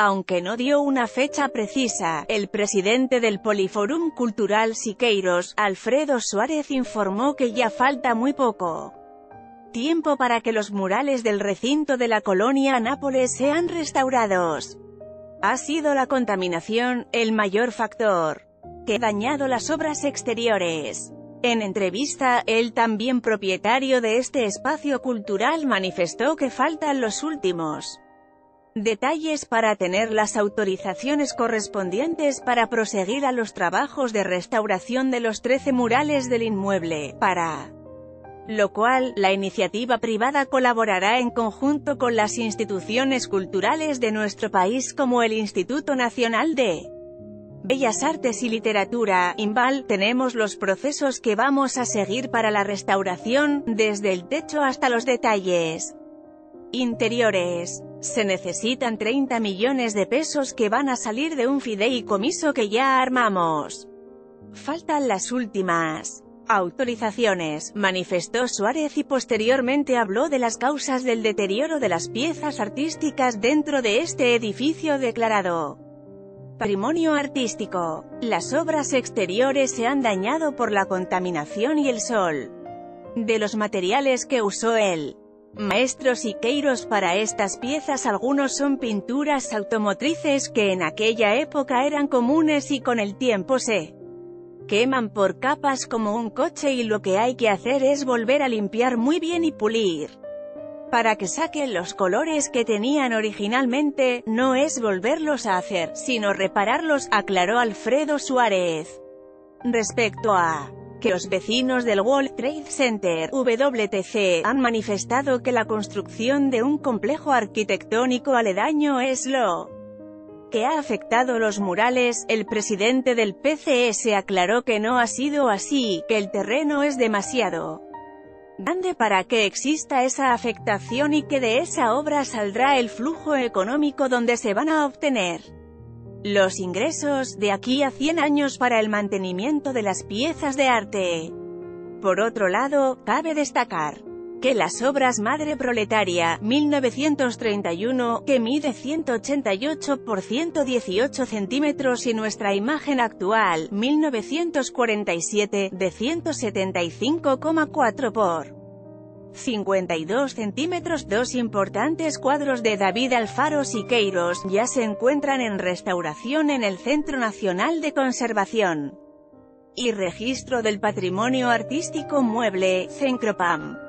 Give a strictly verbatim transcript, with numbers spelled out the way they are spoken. Aunque no dio una fecha precisa, el presidente del Polyforum Cultural Siqueiros, Alfredo Suárez, informó que ya falta muy poco tiempo para que los murales del recinto de la colonia Nápoles sean restaurados. Ha sido la contaminación el mayor factor que ha dañado las obras exteriores. En entrevista, el también propietario de este espacio cultural manifestó que faltan los últimos detalles para tener las autorizaciones correspondientes para proseguir a los trabajos de restauración de los trece murales del inmueble, para lo cual, la iniciativa privada colaborará en conjunto con las instituciones culturales de nuestro país como el Instituto Nacional de Bellas Artes y Literatura, INBAL. Tenemos los procesos que vamos a seguir para la restauración, desde el techo hasta los detalles interiores. Se necesitan treinta millones de pesos que van a salir de un fideicomiso que ya armamos. Faltan las últimas autorizaciones, manifestó Suárez, y posteriormente habló de las causas del deterioro de las piezas artísticas dentro de este edificio declarado Patrimonio Artístico. Las obras exteriores se han dañado por la contaminación y el sol de los materiales que usó el maestro Siqueiros para estas piezas. Algunos son pinturas automotrices que en aquella época eran comunes y con el tiempo se queman por capas como un coche, y lo que hay que hacer es volver a limpiar muy bien y pulir para que saquen los colores que tenían originalmente. No es volverlos a hacer, sino repararlos, aclaró Alfredo Suárez. Respecto a que los vecinos del World Trade Center, W T C, han manifestado que la construcción de un complejo arquitectónico aledaño es lo que ha afectado los murales, el presidente del P C S aclaró que no ha sido así, que el terreno es demasiado grande para que exista esa afectación y que de esa obra saldrá el flujo económico donde se van a obtener los ingresos de aquí a cien años para el mantenimiento de las piezas de arte. Por otro lado, cabe destacar que las obras Madre Proletaria, mil novecientos treinta y uno, que mide ciento ochenta y ocho por ciento dieciocho centímetros, y Nuestra Imagen Actual, mil novecientos cuarenta y siete, de ciento setenta y cinco coma cuatro por cincuenta y dos centímetros, dos importantes cuadros de David Alfaro Siqueiros, ya se encuentran en restauración en el Centro Nacional de Conservación y Registro del Patrimonio Artístico Mueble, CENCROPAM.